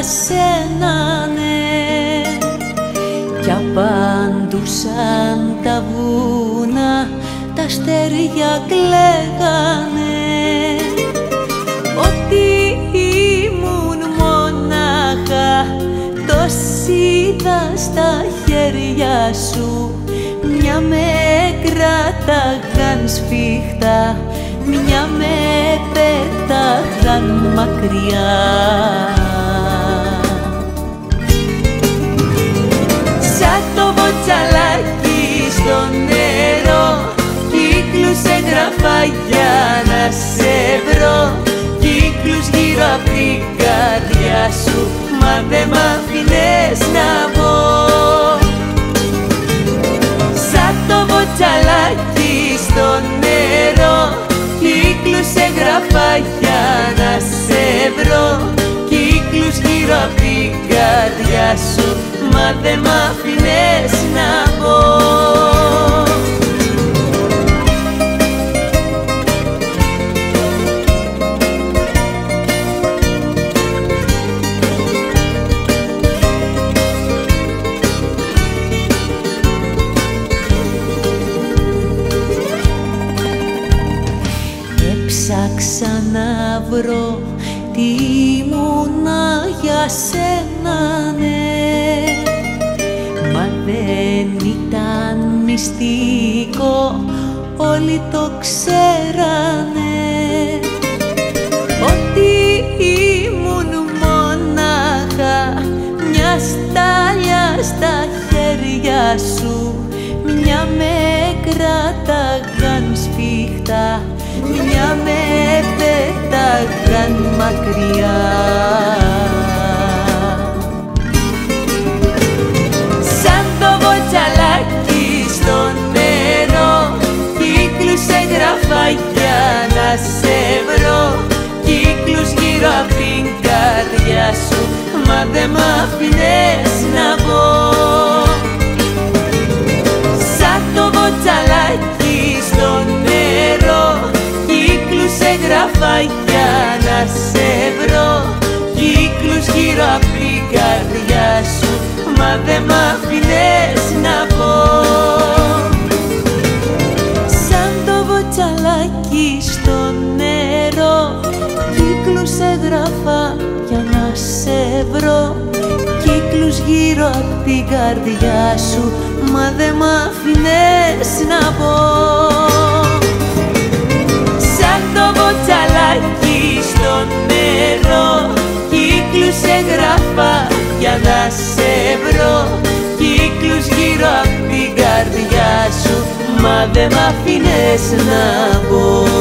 για σένα, ναι. Κι απάντουσαν τα βουνά, τα αστέρια κλαίγανε. Ότι ήμουν μονάχα, το είδα στα χέρια σου. Μια με κράταγαν σφιχτά, μια με πέταγαν μακριά. Σαν το μποτσαλάκι στο νερό, κύκλους έγραφα για να σε βρω. Κύκλους γύρω απ' την καρδιά σου, μα δε μ' αφήνες να βγω. Σαν το μποτσαλάκι στο νερό, κύκλους έγραφα για να σε βρω. Κύκλους γύρω απ' την καρδιά σου, μα δε μ' αφήνες να βγω. Έψαξα να βρω τι ήμουνα για σένα, ναι. Μα δεν ήταν μυστικό, όλοι το ξέρανε. Ότι ήμουν μονάχα, μια στάλια στα χέρια σου. Μια με κράταγαν σφιχτά, μια με πέταγαν μακριά. Σαν το μποτσαλάκι στο νερό, κύκλους έγραφα για να σε βρω. Κύκλους γύρω απ' την καρδιά σου, μα δε μ' αφήνες να βγω. Σαν το μποτσαλάκι στο νερό, κύκλους έγραφα για να σε βρω. Κύκλους γύρω απ' την καρδιά σου, μα δε μ' αφήνες να βγω. Σαν το μποτσαλάκι στο νερό, κύκλους έγραφα για να σε βρω. Κύκλους γύρω απ' την καρδιά σου, μα δε μ' αφήνες να βγω. Σαν το μποτσαλάκι στο νερό, κύκλους έγραφα για να σε βρω. Κύκλους γύρω απ' την καρδιά σου, μα δε μ' αφήνες να βγω.